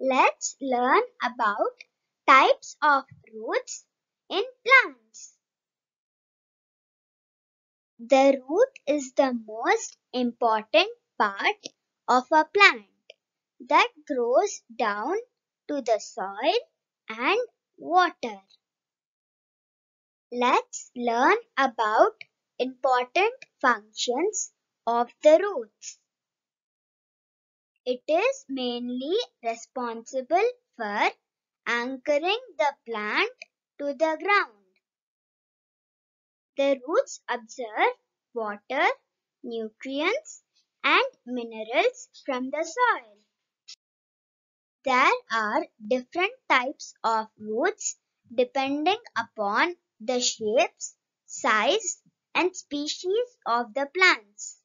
Let's learn about types of roots in plants. The root is the most important part of a plant that grows down to the soil and water. Let's learn about important functions of the roots. It is mainly responsible for anchoring the plant to the ground. The roots absorb water, nutrients, and minerals from the soil. There are different types of roots depending upon the shapes, size, and species of the plants.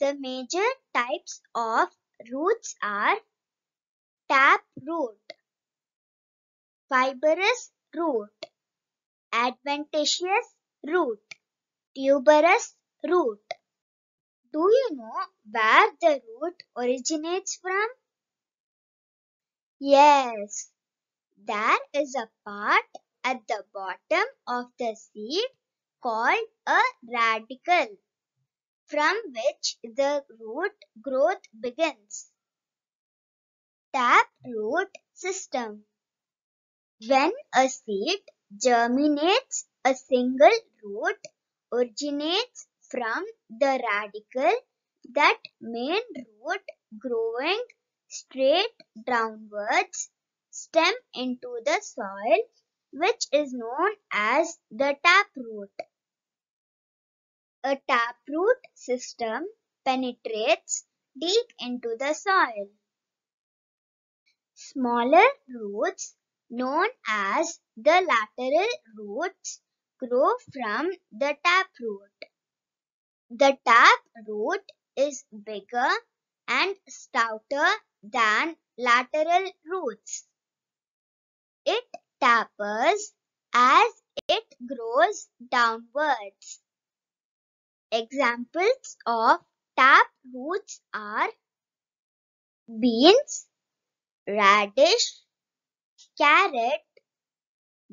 The major types of roots are tap root, fibrous root, adventitious root, tuberous root. Do you know where the root originates from? Yes, there is a part at the bottom of the seed called a radical, from which the root growth begins. Tap root system. When a seed germinates, a single root originates from the radical, that main root growing straight downwards, stem into the soil, which is known as the tap root. A taproot system penetrates deep into the soil. Smaller roots, known as the lateral roots, grow from the taproot. The tap root is bigger and stouter than lateral roots. It tapers as it grows downwards. Examples of tap roots are beans, radish, carrot,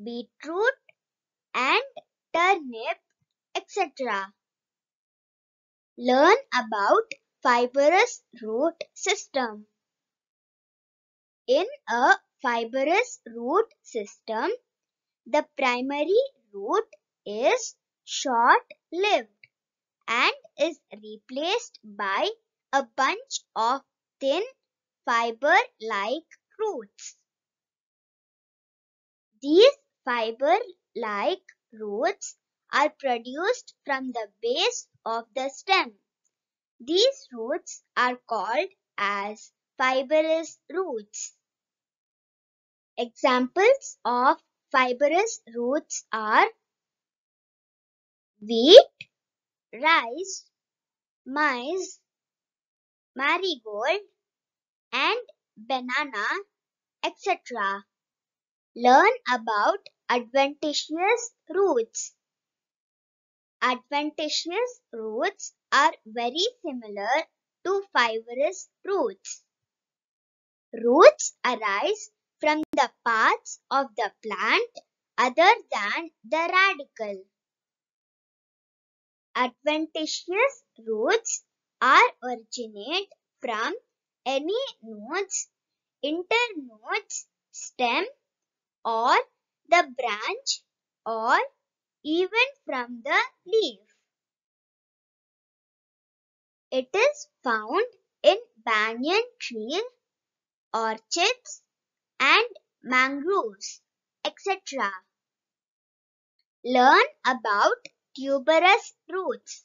beetroot, and turnip, etc. Learn about fibrous root system. In a fibrous root system, the primary root is short-lived and is replaced by a bunch of thin fiber-like roots. These fiber-like roots are produced from the base of the stem. These roots are called as fibrous roots. Examples of fibrous roots are wheat, rice, maize, marigold, and banana, etc. Learn about adventitious roots. Adventitious roots are very similar to fibrous roots. Roots arise from the parts of the plant other than the radical. Adventitious roots originate from any nodes, internodes, stem, or the branch, or even from the leaf. It is found in banyan trees, orchids, and mangroves, etc. Learn about tuberous roots.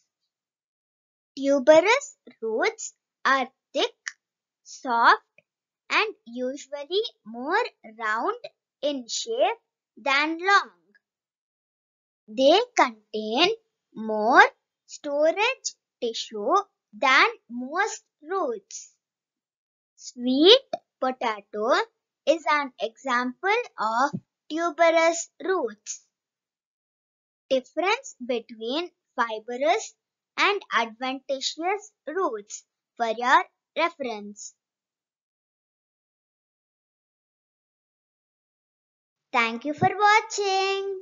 Tuberous roots are thick, soft, and usually more round in shape than long. They contain more storage tissue than most roots. Sweet potato is an example of tuberous roots. Difference between fibrous and adventitious roots for your reference. Thank you for watching.